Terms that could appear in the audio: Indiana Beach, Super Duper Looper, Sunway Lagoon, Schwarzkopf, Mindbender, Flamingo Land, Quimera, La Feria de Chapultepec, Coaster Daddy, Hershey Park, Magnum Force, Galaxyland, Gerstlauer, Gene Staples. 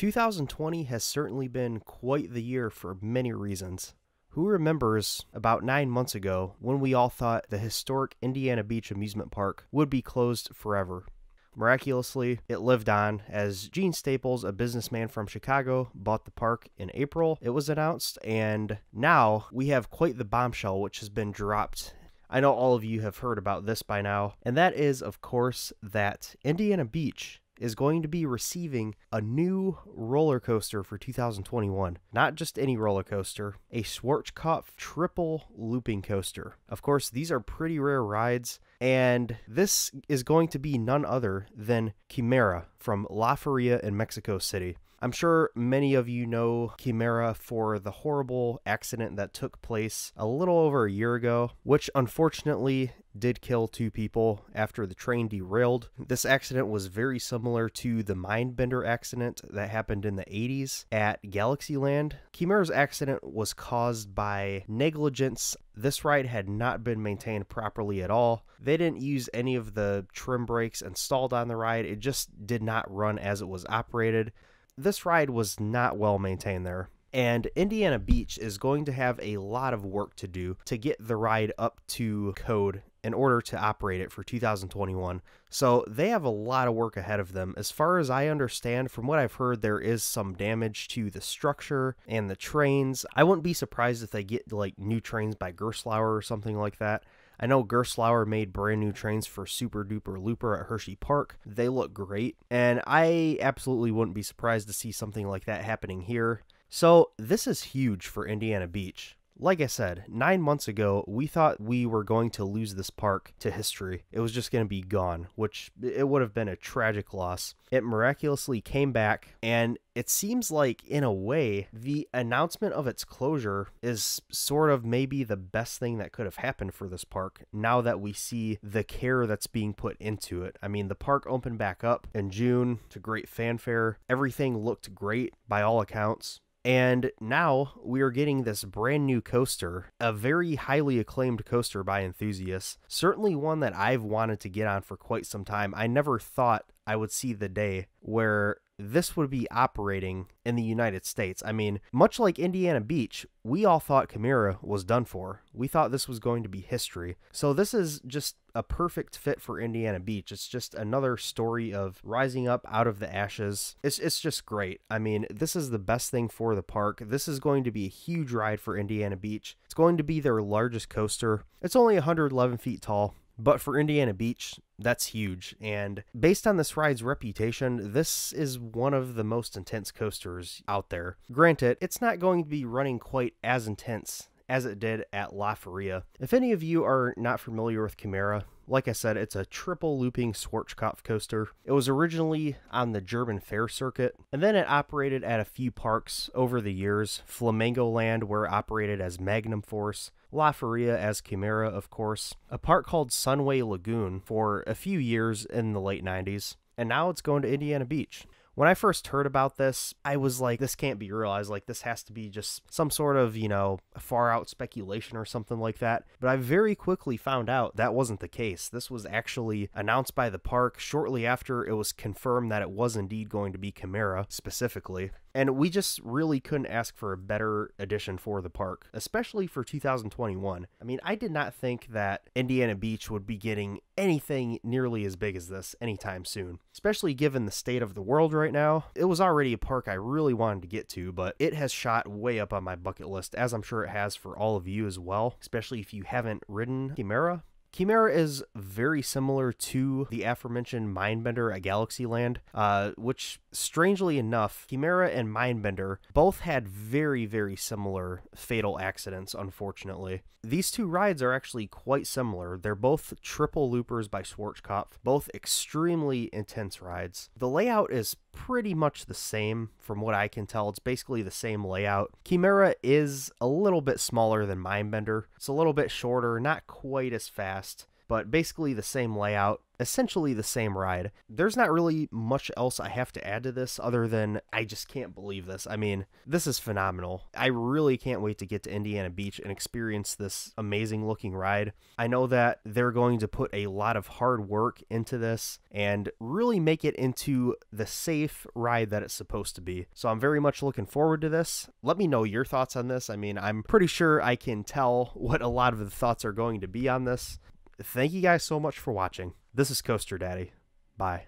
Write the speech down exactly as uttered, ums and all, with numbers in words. two thousand twenty has certainly been quite the year for many reasons. Who remembers about nine months ago when we all thought the historic Indiana Beach amusement park would be closed forever? Miraculously, it lived on as Gene Staples, a businessman from Chicago, bought the park in April, it was announced, and now we have quite the bombshell which has been dropped. I know all of you have heard about this by now, and that is, of course, that Indiana Beach is going to be receiving a new roller coaster for two thousand twenty-one. Not just any roller coaster, a Schwarzkopf triple looping coaster. Of course, these are pretty rare rides, and this is going to be none other than Quimera from La Feria in Mexico City. I'm sure many of you know Quimera for the horrible accident that took place a little over a year ago, which unfortunately did kill two people after the train derailed. This accident was very similar to the Mindbender accident that happened in the eighties at Galaxyland. Quimera's accident was caused by negligence. This ride had not been maintained properly at all. They didn't use any of the trim brakes installed on the ride. It just did not run as it was operated. This ride was not well maintained there, and Indiana Beach is going to have a lot of work to do to get the ride up to code in order to operate it for two thousand twenty-one. So they have a lot of work ahead of them. As far as I understand, from what I've heard, there is some damage to the structure and the trains. I wouldn't be surprised if they get like new trains by Gerstlauer or something like that. I know Gerstlauer made brand new trains for Super Duper Looper at Hershey Park. They look great, and I absolutely wouldn't be surprised to see something like that happening here. So this is huge for Indiana Beach. Like I said, nine months ago, we thought we were going to lose this park to history. It was just going to be gone, which it would have been a tragic loss. It miraculously came back, and it seems like, in a way, the announcement of its closure is sort of maybe the best thing that could have happened for this park, now that we see the care that's being put into it. I mean, the park opened back up in June to great fanfare. Everything looked great by all accounts. And now we are getting this brand new coaster, a very highly acclaimed coaster by enthusiasts, certainly one that I've wanted to get on for quite some time. I never thought I would see the day where this would be operating in the United States. I mean, much like Indiana Beach, we all thought Quimera was done for. We thought this was going to be history. So this is just a perfect fit for Indiana Beach. It's just another story of rising up out of the ashes. It's, it's just great. I mean, this is the best thing for the park. This is going to be a huge ride for Indiana Beach. It's going to be their largest coaster. It's only one hundred eleven feet tall. But for Indiana Beach, that's huge. And based on this ride's reputation, this is one of the most intense coasters out there. Granted, it's not going to be running quite as intense as it did at La Feria. If any of you are not familiar with Quimera, like I said, it's a triple looping Schwarzkopf coaster. It was originally on the German fair circuit, and then it operated at a few parks over the years. Flamingo Land, where it operated as Magnum Force, La Feria as Quimera, of course, a park called Sunway Lagoon for a few years in the late nineties, and now it's going to Indiana Beach. When I first heard about this, I was like, this can't be real. I was like, this has to be just some sort of, you know, far out speculation or something like that. But I very quickly found out that wasn't the case. This was actually announced by the park shortly after it was confirmed that it was indeed going to be Quimera specifically. And we just really couldn't ask for a better addition for the park, especially for two thousand twenty-one. I mean, I did not think that Indiana Beach would be getting anything nearly as big as this anytime soon, especially given the state of the world right now. It was already a park I really wanted to get to, but it has shot way up on my bucket list, as I'm sure it has for all of you as well, especially if you haven't ridden Quimera. Quimera is very similar to the aforementioned Mindbender at Galaxyland, uh, which, strangely enough, Quimera and Mindbender both had very, very similar fatal accidents, unfortunately. These two rides are actually quite similar. They're both triple loopers by Schwarzkopf, both extremely intense rides. The layout is pretty much the same from what I can tell. It's basically the same layout. Quimera is a little bit smaller than Mindbender. It's a little bit shorter, not quite as fast, but basically the same layout. essentially the same ride. There's not really much else I have to add to this other than I just can't believe this. I mean, this is phenomenal. I really can't wait to get to Indiana Beach and experience this amazing looking ride. I know that they're going to put a lot of hard work into this and really make it into the safe ride that it's supposed to be. So I'm very much looking forward to this. Let me know your thoughts on this. I mean, I'm pretty sure I can tell what a lot of the thoughts are going to be on this. Thank you guys so much for watching. This is Coaster Daddy. Bye.